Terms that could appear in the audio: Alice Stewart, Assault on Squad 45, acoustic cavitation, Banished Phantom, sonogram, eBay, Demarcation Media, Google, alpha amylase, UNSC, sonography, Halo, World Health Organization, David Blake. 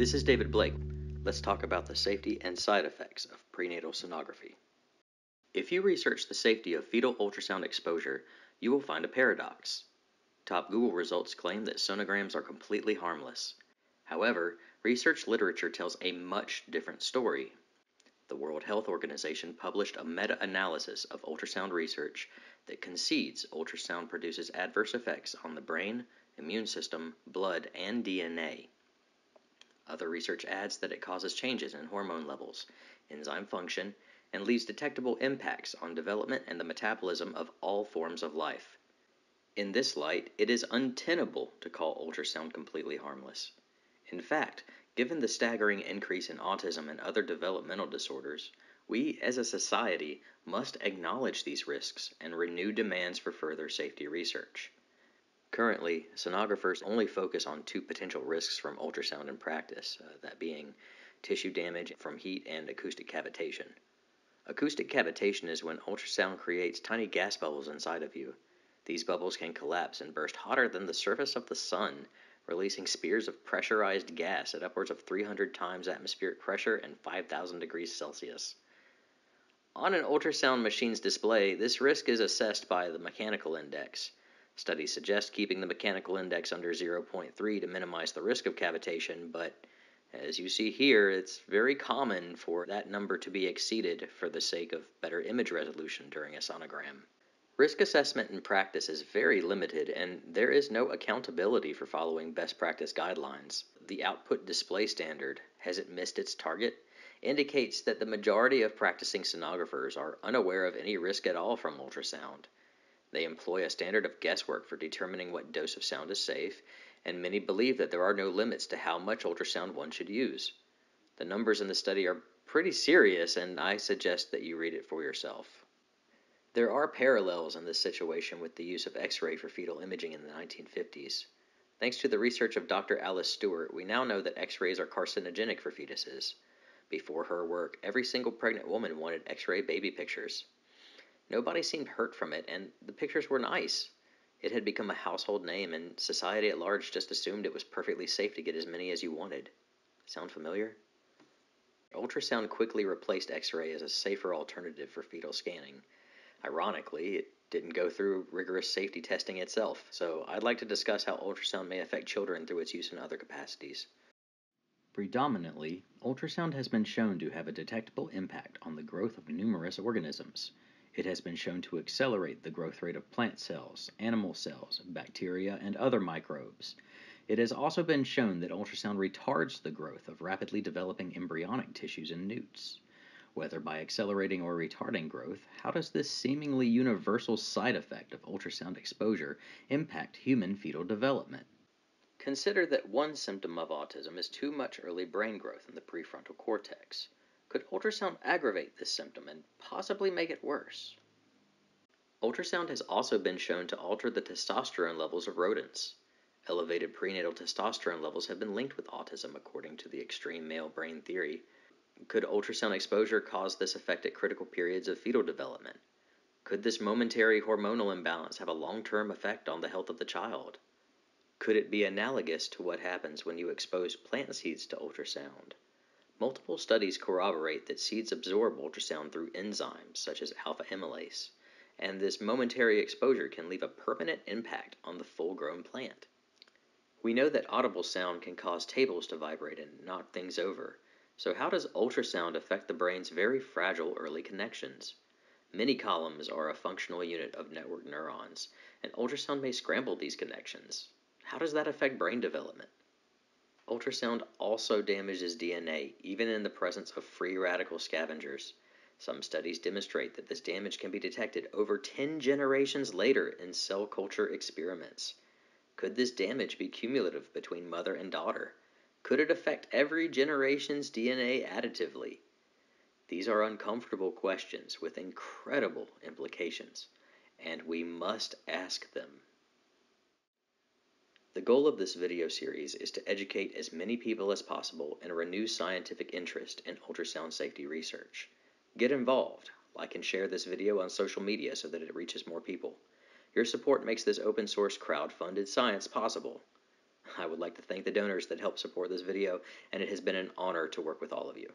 This is David Blake. Let's talk about the safety and side effects of prenatal sonography. If you research the safety of fetal ultrasound exposure, you will find a paradox. Top Google results claim that sonograms are completely harmless. However, research literature tells a much different story. The World Health Organization published a meta-analysis of ultrasound research that concedes ultrasound produces adverse effects on the brain, immune system, blood, and DNA. Other research adds that it causes changes in hormone levels, enzyme function, and leaves detectable impacts on development and the metabolism of all forms of life. In this light, it is untenable to call ultrasound completely harmless. In fact, given the staggering increase in autism and other developmental disorders, we as a society must acknowledge these risks and renew demands for further safety research. Currently, sonographers only focus on two potential risks from ultrasound in practice, that being tissue damage from heat and acoustic cavitation. Acoustic cavitation is when ultrasound creates tiny gas bubbles inside of you. These bubbles can collapse and burst hotter than the surface of the sun, releasing spears of pressurized gas at upwards of 300 times atmospheric pressure and 5,000 degrees Celsius. On an ultrasound machine's display, this risk is assessed by the mechanical index. Studies suggest keeping the mechanical index under 0.3 to minimize the risk of cavitation, but as you see here, it's very common for that number to be exceeded for the sake of better image resolution during a sonogram. Risk assessment in practice is very limited, and there is no accountability for following best practice guidelines. The output display standard, has it missed its target, indicates that the majority of practicing sonographers are unaware of any risk at all from ultrasound. They employ a standard of guesswork for determining what dose of sound is safe, and many believe that there are no limits to how much ultrasound one should use. The numbers in the study are pretty serious, and I suggest that you read it for yourself. There are parallels in this situation with the use of X-ray for fetal imaging in the 1950s. Thanks to the research of Dr. Alice Stewart, we now know that X-rays are carcinogenic for fetuses. Before her work, every single pregnant woman wanted X-ray baby pictures. Nobody seemed hurt from it, and the pictures were nice. It had become a household name, and society at large just assumed it was perfectly safe to get as many as you wanted. Sound familiar? Ultrasound quickly replaced X-ray as a safer alternative for fetal scanning. Ironically, it didn't go through rigorous safety testing itself, so I'd like to discuss how ultrasound may affect children through its use in other capacities. Predominantly, ultrasound has been shown to have a detectable impact on the growth of numerous organisms. It has been shown to accelerate the growth rate of plant cells, animal cells, bacteria, and other microbes. It has also been shown that ultrasound retards the growth of rapidly developing embryonic tissues in newts. Whether by accelerating or retarding growth, how does this seemingly universal side effect of ultrasound exposure impact human fetal development? Consider that one symptom of autism is too much early brain growth in the prefrontal cortex. Could ultrasound aggravate this symptom and possibly make it worse? Ultrasound has also been shown to alter the testosterone levels of rodents. Elevated prenatal testosterone levels have been linked with autism according to the extreme male brain theory. Could ultrasound exposure cause this effect at critical periods of fetal development? Could this momentary hormonal imbalance have a long-term effect on the health of the child? Could it be analogous to what happens when you expose plant seeds to ultrasound? Multiple studies corroborate that seeds absorb ultrasound through enzymes, such as alpha amylase, and this momentary exposure can leave a permanent impact on the full-grown plant. We know that audible sound can cause tables to vibrate and knock things over, so how does ultrasound affect the brain's very fragile early connections? Many columns are a functional unit of network neurons, and ultrasound may scramble these connections. How does that affect brain development? Ultrasound also damages DNA, even in the presence of free radical scavengers. Some studies demonstrate that this damage can be detected over 10 generations later in cell culture experiments. Could this damage be cumulative between mother and daughter? Could it affect every generation's DNA additively? These are uncomfortable questions with incredible implications, and we must ask them. The goal of this video series is to educate as many people as possible and renew scientific interest in ultrasound safety research. Get involved. Like and share this video on social media so that it reaches more people. Your support makes this open source crowd-funded science possible. I would like to thank the donors that helped support this video, and it has been an honor to work with all of you.